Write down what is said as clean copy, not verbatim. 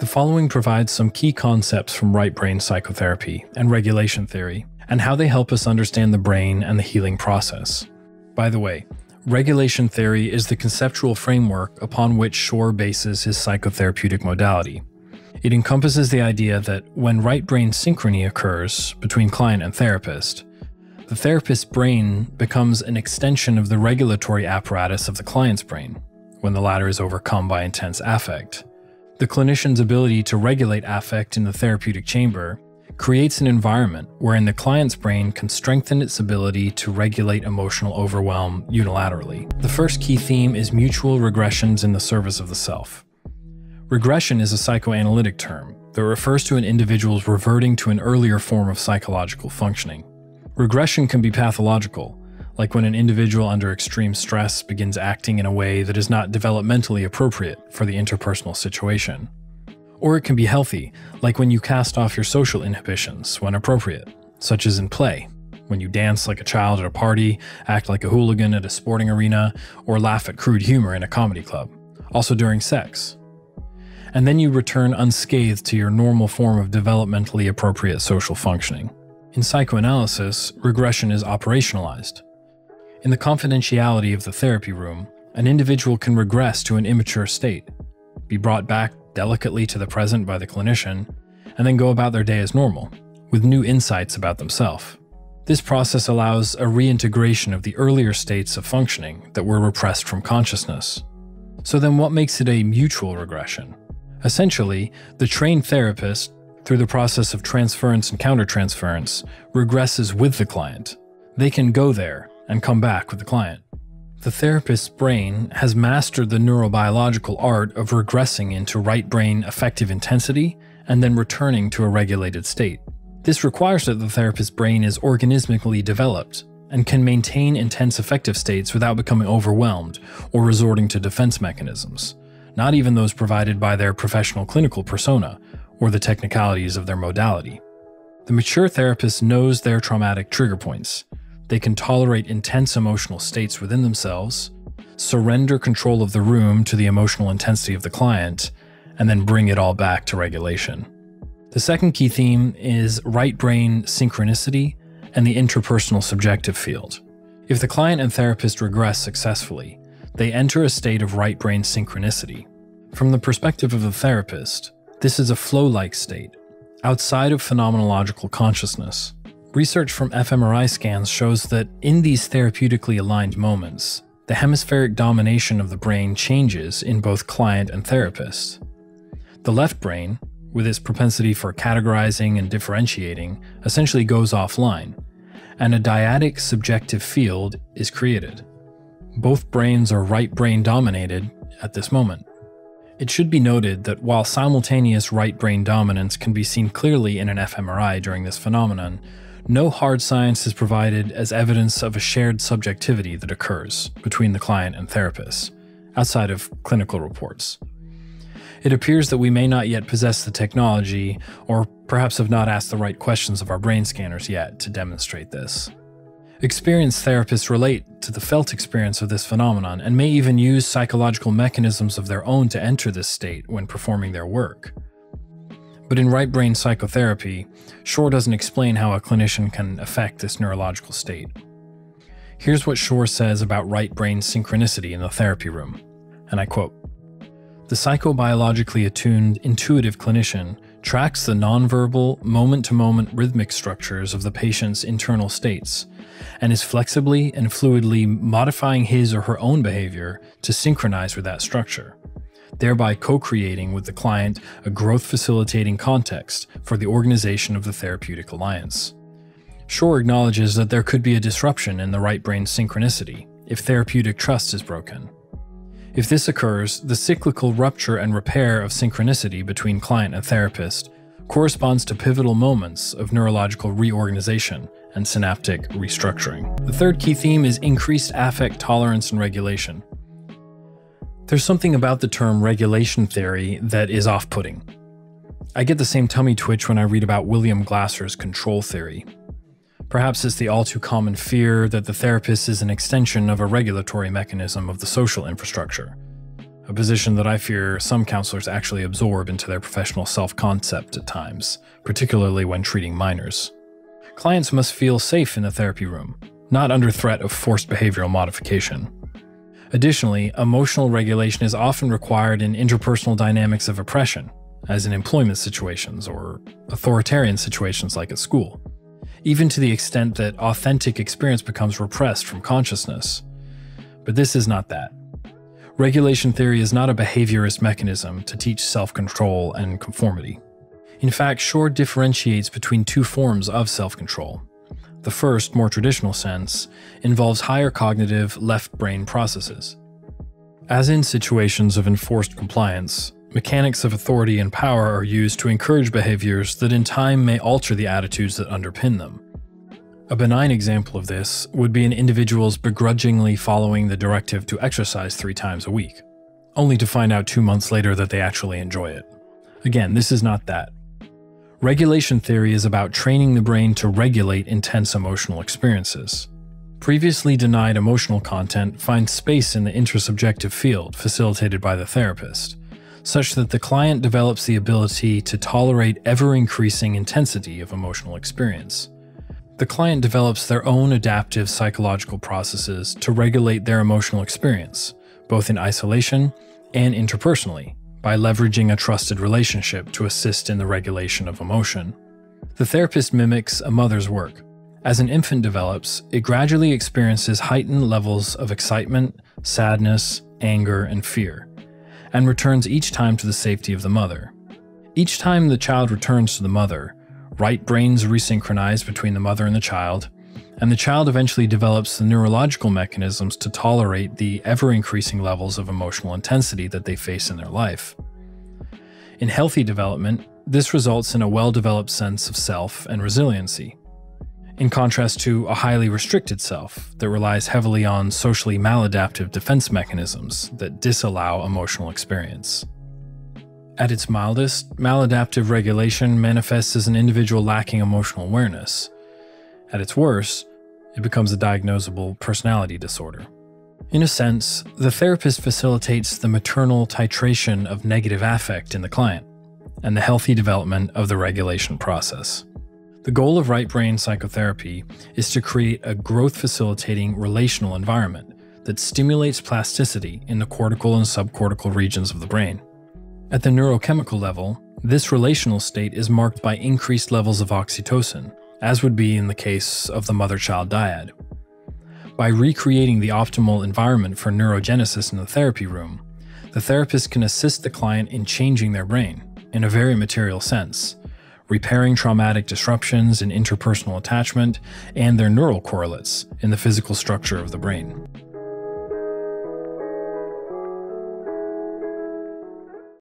The following provides some key concepts from right brain psychotherapy and regulation theory, and how they help us understand the brain and the healing process. By the way, regulation theory is the conceptual framework upon which Schore bases his psychotherapeutic modality. It encompasses the idea that when right brain synchrony occurs between client and therapist, the therapist's brain becomes an extension of the regulatory apparatus of the client's brain, when the latter is overcome by intense affect. The clinician's ability to regulate affect in the therapeutic chamber creates an environment wherein the client's brain can strengthen its ability to regulate emotional overwhelm unilaterally. The first key theme is mutual regressions in the service of the self. Regression is a psychoanalytic term that refers to an individual's reverting to an earlier form of psychological functioning. Regression can be pathological, like when an individual under extreme stress begins acting in a way that is not developmentally appropriate for the interpersonal situation. Or it can be healthy, like when you cast off your social inhibitions when appropriate, such as in play, when you dance like a child at a party, act like a hooligan at a sporting arena, or laugh at crude humor in a comedy club, also during sex. And then you return unscathed to your normal form of developmentally appropriate social functioning. In psychoanalysis, regression is operationalized. In the confidentiality of the therapy room, an individual can regress to an immature state, be brought back delicately to the present by the clinician, and then go about their day as normal, with new insights about themselves. This process allows a reintegration of the earlier states of functioning that were repressed from consciousness. So then what makes it a mutual regression? Essentially, the trained therapist, through the process of transference and countertransference, regresses with the client. They can go there and come back with the client. The therapist's brain has mastered the neurobiological art of regressing into right brain affective intensity and then returning to a regulated state. This requires that the therapist's brain is organismically developed and can maintain intense affective states without becoming overwhelmed or resorting to defense mechanisms, not even those provided by their professional clinical persona or the technicalities of their modality. The mature therapist knows their traumatic trigger points. They can tolerate intense emotional states within themselves, surrender control of the room to the emotional intensity of the client, and then bring it all back to regulation. The second key theme is right brain synchronicity and the interpersonal subjective field. If the client and therapist regress successfully, they enter a state of right brain synchronicity. From the perspective of the therapist, this is a flow-like state, outside of phenomenological consciousness. Research from fMRI scans shows that in these therapeutically aligned moments, the hemispheric domination of the brain changes in both client and therapist. The left brain, with its propensity for categorizing and differentiating, essentially goes offline, and a dyadic subjective field is created. Both brains are right brain dominated at this moment. It should be noted that while simultaneous right brain dominance can be seen clearly in an fMRI during this phenomenon, no hard science is provided as evidence of a shared subjectivity that occurs between the client and therapist, outside of clinical reports. It appears that we may not yet possess the technology, or perhaps have not asked the right questions of our brain scanners yet to demonstrate this. Experienced therapists relate to the felt experience of this phenomenon and may even use psychological mechanisms of their own to enter this state when performing their work. But in right brain psychotherapy, Schore doesn't explain how a clinician can affect this neurological state. Here's what Schore says about right brain synchronicity in the therapy room, and I quote, "The psychobiologically attuned intuitive clinician tracks the nonverbal, moment-to-moment rhythmic structures of the patient's internal states, and is flexibly and fluidly modifying his or her own behavior to synchronize with that structure, thereby co-creating with the client a growth-facilitating context for the organization of the therapeutic alliance." Schore acknowledges that there could be a disruption in the right brain synchronicity if therapeutic trust is broken. If this occurs, the cyclical rupture and repair of synchronicity between client and therapist corresponds to pivotal moments of neurological reorganization and synaptic restructuring. The third key theme is increased affect tolerance and regulation. There's something about the term regulation theory that is off-putting. I get the same tummy twitch when I read about William Glasser's control theory. Perhaps it's the all-too-common fear that the therapist is an extension of a regulatory mechanism of the social infrastructure, a position that I fear some counselors actually absorb into their professional self-concept at times, particularly when treating minors. Clients must feel safe in the therapy room, not under threat of forced behavioral modification. Additionally, emotional regulation is often required in interpersonal dynamics of oppression, as in employment situations or authoritarian situations like at school, even to the extent that authentic experience becomes repressed from consciousness. But this is not that. Regulation theory is not a behaviorist mechanism to teach self-control and conformity. In fact, Schore differentiates between two forms of self-control. The first, more traditional sense, involves higher cognitive left brain processes. As in situations of enforced compliance, mechanics of authority and power are used to encourage behaviors that in time may alter the attitudes that underpin them. A benign example of this would be an individual's begrudgingly following the directive to exercise 3 times a week, only to find out 2 months later that they actually enjoy it. Again, this is not that. Regulation theory is about training the brain to regulate intense emotional experiences. Previously denied emotional content finds space in the intersubjective field facilitated by the therapist, such that the client develops the ability to tolerate ever-increasing intensity of emotional experience. The client develops their own adaptive psychological processes to regulate their emotional experience, both in isolation and interpersonally, by leveraging a trusted relationship to assist in the regulation of emotion. The therapist mimics a mother's work. As an infant develops, it gradually experiences heightened levels of excitement, sadness, anger, and fear, and returns each time to the safety of the mother. Each time the child returns to the mother, right brains resynchronize between the mother and the child, and the child eventually develops the neurological mechanisms to tolerate the ever-increasing levels of emotional intensity that they face in their life. In healthy development, this results in a well-developed sense of self and resiliency, in contrast to a highly restricted self that relies heavily on socially maladaptive defense mechanisms that disallow emotional experience. At its mildest, maladaptive regulation manifests as an individual lacking emotional awareness. At its worst, it becomes a diagnosable personality disorder. In a sense, the therapist facilitates the maternal titration of negative affect in the client and the healthy development of the regulation process. The goal of right brain psychotherapy is to create a growth-facilitating relational environment that stimulates plasticity in the cortical and subcortical regions of the brain. At the neurochemical level, this relational state is marked by increased levels of oxytocin, as would be in the case of the mother-child dyad. By recreating the optimal environment for neurogenesis in the therapy room, the therapist can assist the client in changing their brain in a very material sense, repairing traumatic disruptions in interpersonal attachment and their neural correlates in the physical structure of the brain.